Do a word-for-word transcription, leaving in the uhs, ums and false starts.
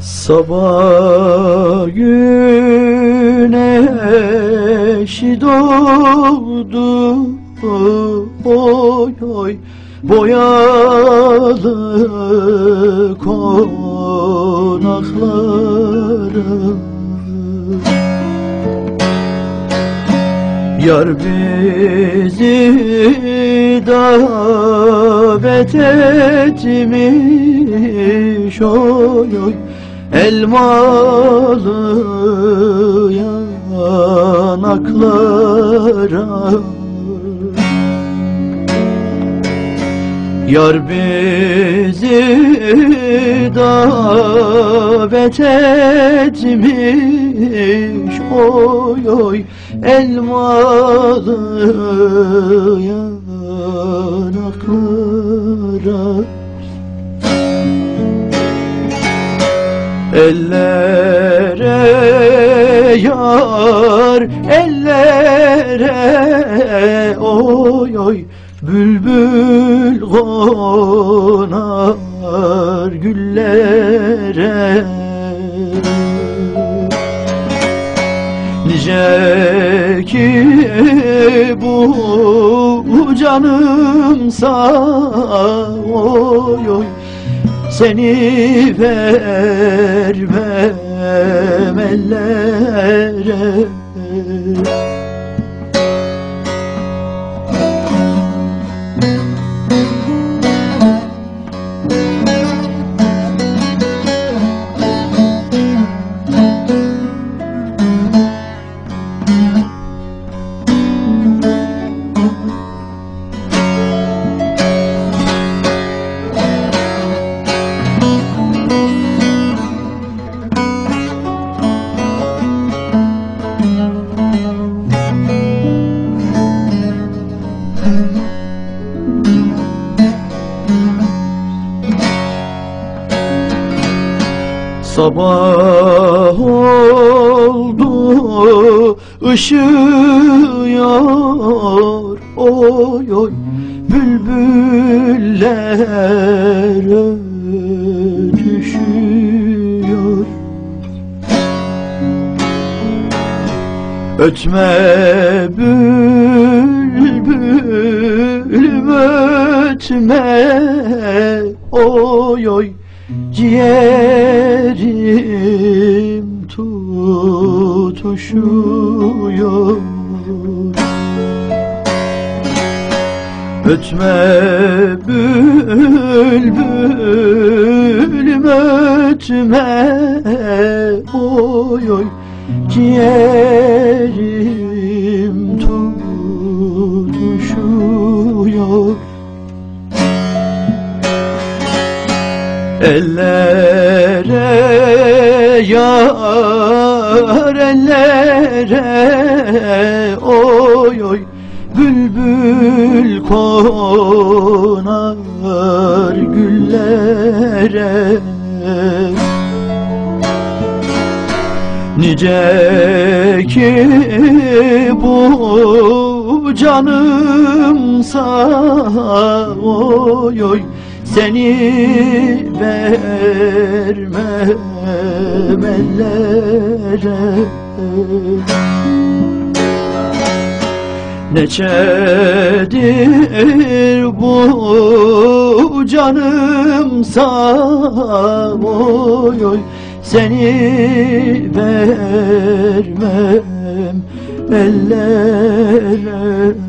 Sabah güneşi doğdu, oy oy, boyalı konakları. Yar bizi davet etmiş, oy oy, elmalı yanaklara. Yar bizi davet etmiş, oy oy, elmalı yanaklara. Ellere yar, ellere, oy oy, bülbül konar güllere. Nice ki bu canımsa, oy oy, seni vermem ellere. Sabah oldu, ışıyor, oy oy, bülbüller ötüşüyor. Ötme bülbülüm ötme, oy oy, ciğerim tutuşuyor. Ötme bülbülüm ötme, oy oy, ciğerim tutuşuyor. Ellere yar, ellere, oy oy, bülbül konar güllere. Nice ki bu canımsa, oy oy, seni vermem ellere. Neçedir bu canımsa, oy oy, seni vermem ellere.